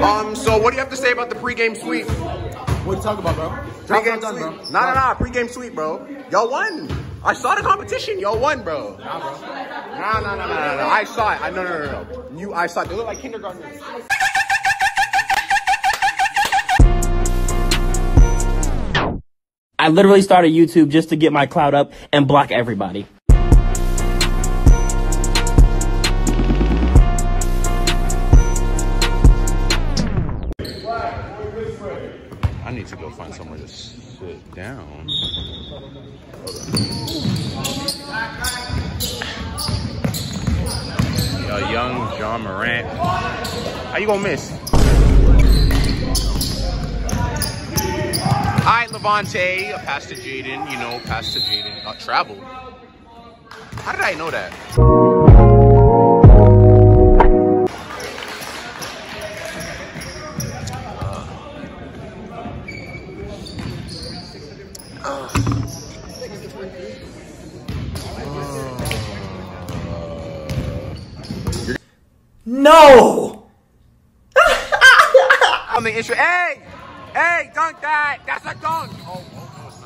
So what do you have to say about the pregame sweep? What are you talking about, bro? Pregame sweep. Bro. Nah. Pregame sweep, bro. Y'all won. I saw the competition. Y'all won, bro. Nah, bro. Nah. I saw it. No. I saw it. They look like kindergartners. I literally started YouTube just to get my clout up and block everybody. I need to go find somewhere to sit down. Hold on. Yo, young John Morant. How you gonna miss? All right, Levante, a pass to Jaden, pass to Jaden. Travel. How did I know that? No! On the issue, hey! Hey, dunk that! That's a dunk! Oh, no, it's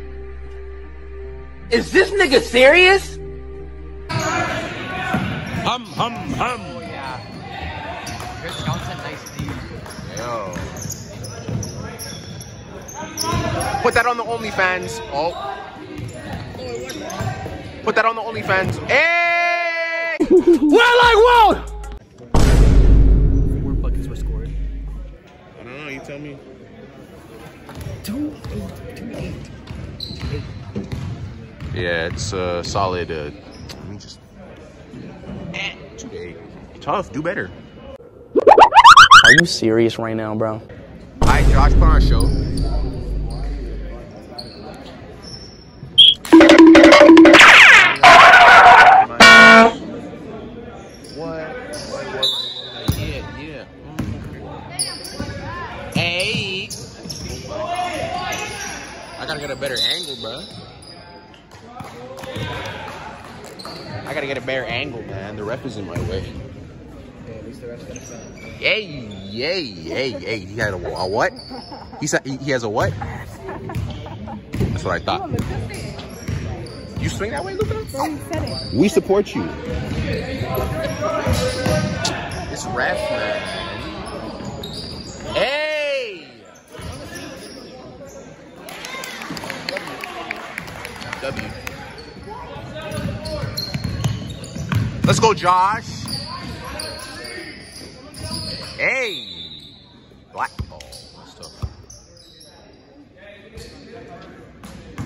not. Is this nigga serious? Hum. Oh, yeah. Chris Johnson, nice team. Yo. Put that on the OnlyFans. Oh. Put that on the OnlyFans. Hey! We're like, whoa! Tell me. 2-8. Yeah, it's a solid. Let me just. 2-8. Tough. Do better. Are you serious right now, bro? All right, Josh Parns Show. I gotta get a better angle, bro. I gotta get a better angle, man. The ref is in my way. Yeah, at least the ref's gonna send it. Yay. He had a what? He said he has a what? That's what I thought. You swing that way, Luka? We support you. It's ref, man. Hey! W. Let's go, Josh. Hey. Black ball. That's tough.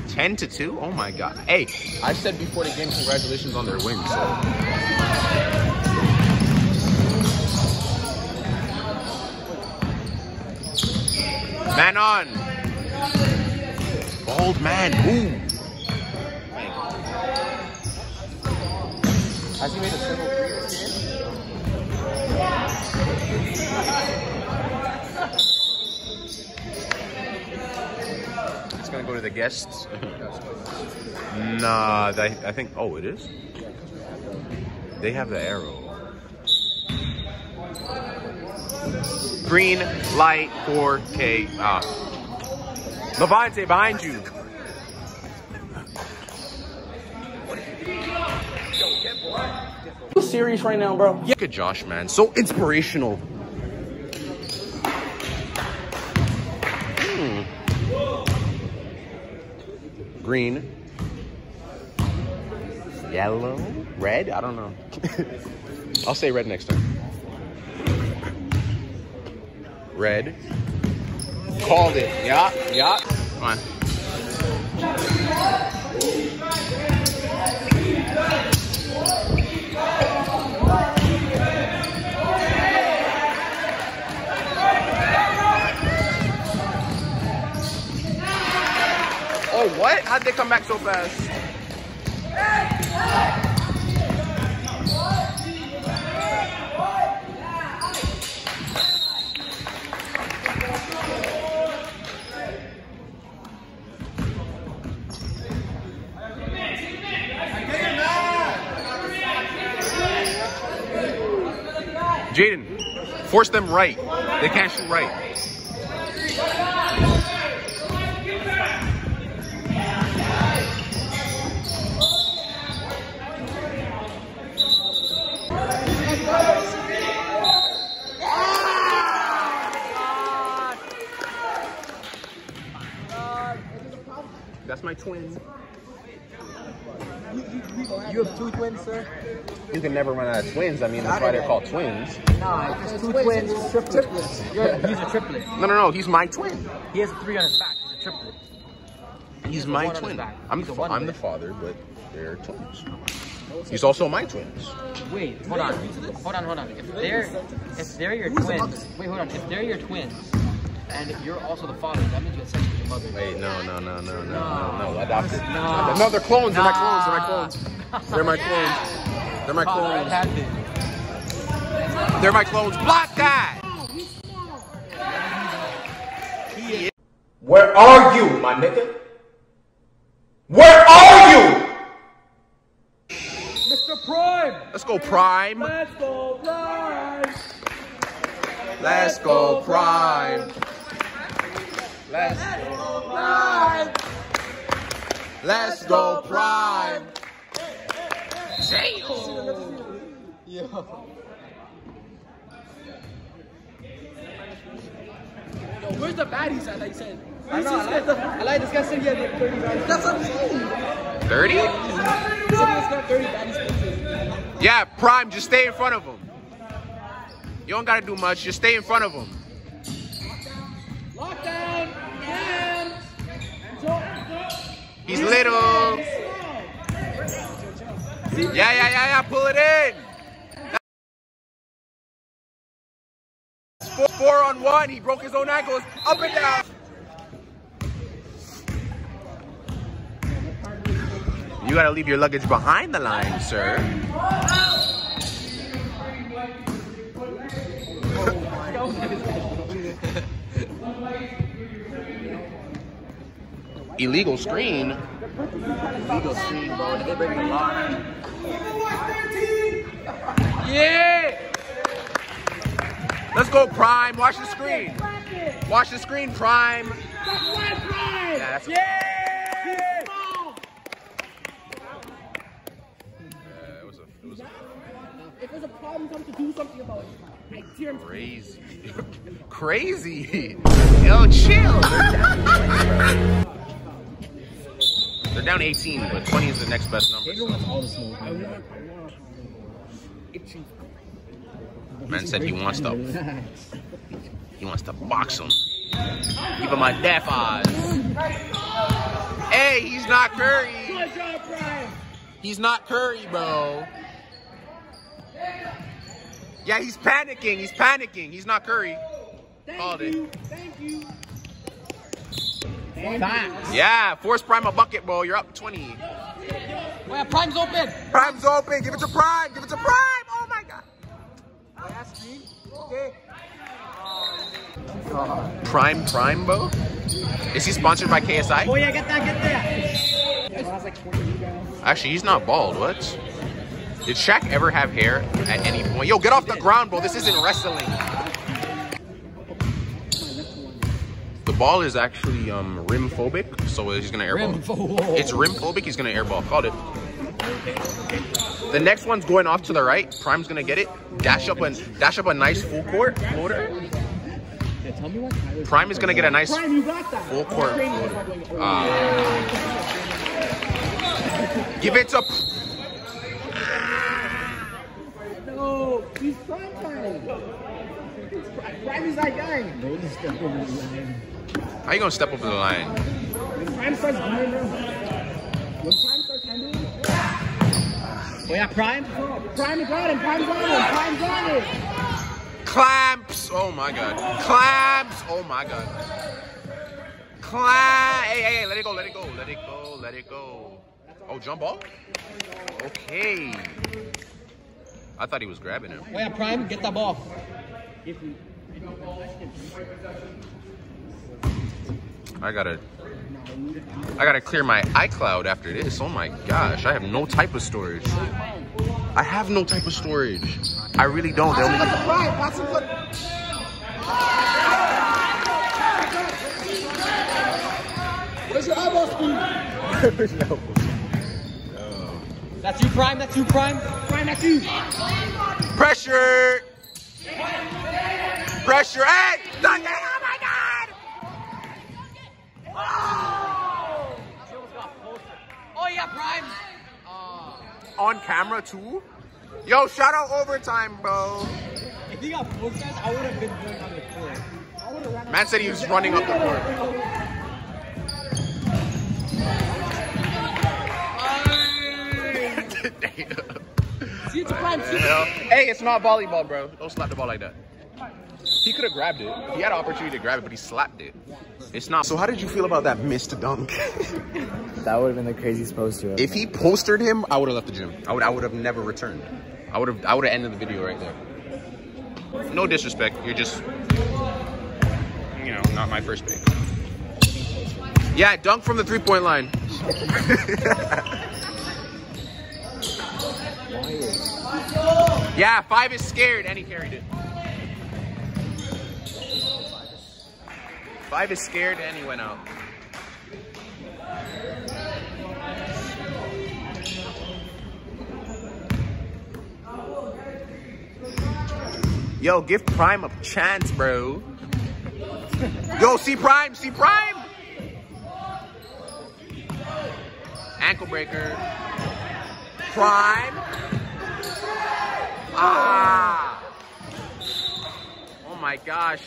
10-2? Oh, my God. Hey, I said before the game, congratulations on their win. So. Man on. Bold man. Ooh. Has he made a single three this year? Yeah. It's gonna go to the guests. Nah, I think. Oh, it is. They have the arrow. Green light 4K. Ah, Levante behind you. You serious right now, bro? Yeah, Josh, man, so inspirational. Green, yellow, red. I don't know. I'll say red next time. Red. Called it. Yeah. Come on. Oh, what? How'd they come back so fast? Jaden, force them right. They can't shoot right. That's my twin. You have two twins, sir? You can never run out of twins. I mean, that's why they're called twins. Nah, it's just two twins, triplets. He's a triplet. No, no, no, he's my twin. He has three on his back. He's a triplet. He's my twin. I'm the father, but they're twins. He's also my twins. Wait, hold on. Hold on, hold on. If they're your twins... Wait, hold on. If they're your twins... And you're also the father. That means you had sex with your mother. Wait, no. Adopted. No, they're clones. They're my clones. They're my clones. They're my clones. They're my clones. Block that! Where are you, my nigga? Where are you? Mr. Prime! Let's go, Prime. Let's go, Prime. Let's go, Prime. Let's go Prime. Let's go Prime. Yo, where's the baddies at? Like said, I like this guy said he had 30 baddies. That's what I'm saying. 30? He got 30 baddies. Yeah, Prime, just stay in front of him. You don't gotta do much. Just stay in front of him. Lockdown and he's little. Yeah. Pull it in. That's four on one. He broke his own ankles. Up and down. You gotta leave your luggage behind the line, sir. Illegal screen. Illegal screen, bro. They break the law. Yeah! Let's go, Prime. Watch the screen. Watch the screen, Prime. Yeah, that's yeah! It was a... If there's a problem, come to do something about it. Crazy. Crazy. Yo, chill. They're down 18, but 20 is the next best number. Man said he wants to. He wants to box him. Give him a deaf eyes. Hey, he's not Curry. He's not Curry, bro. Yeah, he's panicking. He's panicking. He's not Curry. Called it. Thank you. Yeah, force Prime a bucket, bro. You're up 20. Well, Prime's open. Prime's open. Give it to Prime. Give it to Prime. Oh my God. Okay. Prime, bro. Is he sponsored by KSI? Oh yeah, get that. Actually, he's not bald. What? Did Shaq ever have hair at any point? Yo, get off the ground, bro. This isn't wrestling. Ball is actually rim phobic, so he's gonna airball. It's rim phobic. He's gonna airball. Called it. The next one's going off to the right. Prime's gonna get it. Dash up a nice full court floater. Prime is gonna get a nice full court. Give it to. No, he's prime time. Prime is not dying. How you gonna step over the line? When Prime starts handling, oh yeah, Prime? Prime got him, Prime got him, Prime got it! Clamps! Oh my God. Clamps! Oh my God. Hey, let it go. Oh, jump ball? Okay. I thought he was grabbing him. Oh yeah, Prime, get the ball. I gotta clear my iCloud after this. Oh my gosh, I have no type of storage. I have no type of storage. I really don't. Where's your elbow speed? Where's your elbow? No. That's you, Prime. That's you, Prime. Prime, that's you. Pressure. Pressure. Hey! Dang it! Oh my God! Oh! Oh yeah, Prime. On camera too. Yo, shout out overtime, bro. If he got close, guys, I would have been going on the court. Man said he was running up the court. See, it's a prime. Hey, it's not volleyball, bro. Don't slap the ball like that. He could have grabbed it. He had an opportunity to grab it, but he slapped it. It's not. So how did you feel about that missed dunk? That would have been the craziest poster. If he postered him, I would have left the gym. I would have never returned. I would have ended the video right there. No disrespect. You're just, you know, not my first pick. Yeah, dunk from the three-point line. Yeah, five is scared, and he carried it. Five is scared, and he went out. Yo, give Prime a chance, bro. Yo, see Prime, see Prime! Ankle breaker. Prime. Ah. Oh my gosh.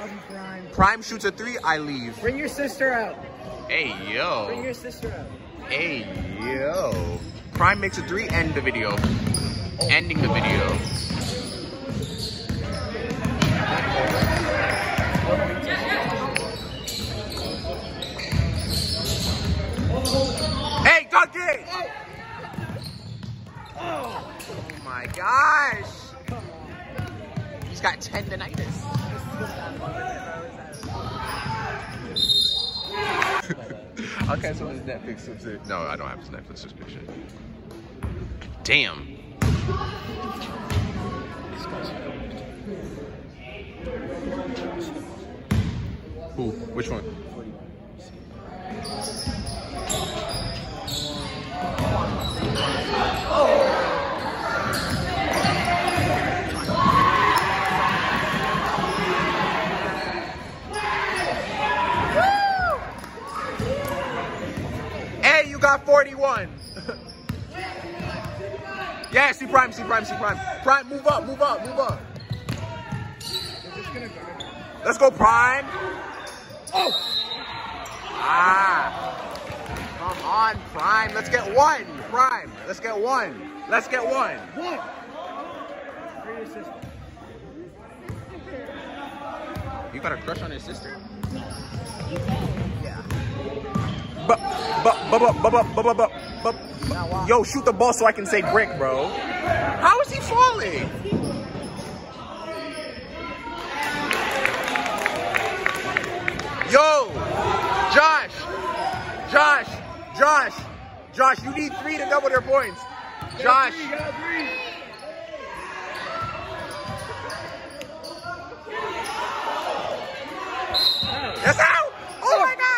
Love you, Prime. Prime shoots a three, I leave. Bring your sister out. Hey, yo. Bring your sister out. Hey, yo. Prime makes a three, end the video. Ending the video. Hey, dunk it! Oh. Oh my gosh! He's got tendonitis. I'll cancel his Netflix subscription. No, I don't have his Netflix subscription. Damn. Who? Which one? Hey, you got 41. Yeah, see Prime, see Prime, see Prime. Prime, move up, move up, move up. Let's go, Prime. Oh! Ah! Come on, Prime. Let's get one, Prime. Let's get one. Let's get one. One. You got a crush on his sister? Yeah. But. Yo, shoot the ball so I can say brick, bro. How is he falling? Yo, Josh, you need three to double their points. Josh. That's out! Oh my God!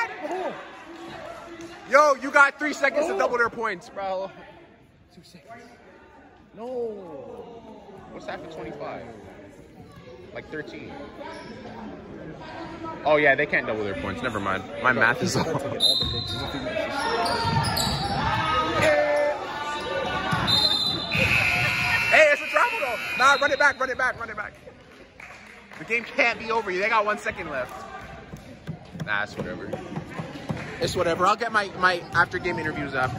Yo, you got 3 seconds to double their points, bro. 2 seconds. No. What's that for 25? Like 13. Oh yeah, they can't double their points. Never mind. My math is off. Hey, it's a travel though. Nah, run it back, run it back, run it back. The game can't be over. They got 1 second left. Nah, it's whatever. It's whatever. I'll get my after game interviews after.